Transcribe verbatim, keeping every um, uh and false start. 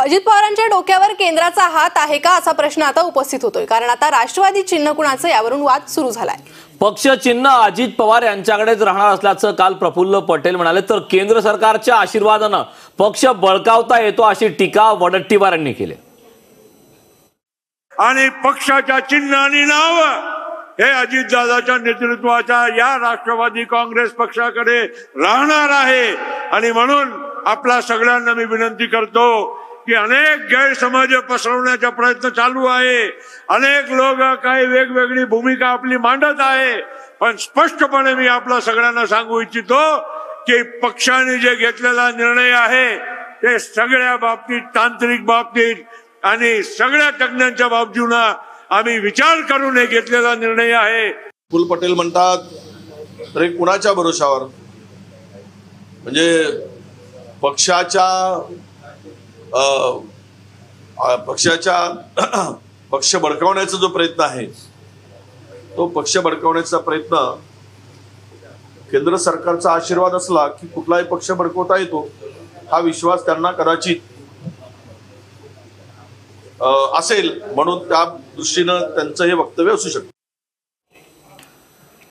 अजित पवारांच्या डोक्यावर केंद्राचा हात आहे का असा प्रश्न आता उपस्थित होतोय, कारण आता राष्ट्रवादी चिन्ह कुणाचं यावरून वाद सुरू झालाय। पक्ष चिन्ह अजित पवार यांच्याकडेच राहणार असल्याचं काल प्रफुल्ल पटेल म्हणाले, तर केंद्र सरकारच्या आशीर्वादानं पक्ष बळकावता येतो अशी टीका वडेट्टीवार यांनी केली। आणि पक्षाच्या चिन्हानी नाव हे अजित दादाच्या नेतृत्वाच्या या राष्ट्रवादी काँग्रेस पक्षाकडे राहणार आहे। आणि म्हणून आपला सगळ्यांना मी विनंती करतो की अनेक गैरसमज पसरवण्याचा प्रयत्न चालू आहे, अनेक लोक काही वेगवेगळी भूमिका आपली मांडत आहे, पण स्पष्टपणे मी आपला सगळ्यांना सांगू इच्छितो की पक्षाने जे घेतलेला निर्णय आहे ते सगळ्या बाबतीत, तांत्रिक बाबतीत आणि सगळ्या तज्ञांच्या बाबतीला आम्ही विचार करून घेतलेला निर्णय आहे। प्रफुल्ल पटेल म्हणतात तरी कुणाच्या भरोशावर, म्हणजे पक्षाच्या पक्षाचा पक्ष भडकवण्याचा जो प्रयत्न आहे तो पक्ष भडकवण्याचा प्रयत्न केंद्र सरकारचा आशीर्वाद असला की कुठलाही पक्ष भडकवता येतो हा विश्वास त्यांना कदाचित असेल, म्हणून त्या दृष्टीने त्यांचं हे वक्तव्य असू शकतं।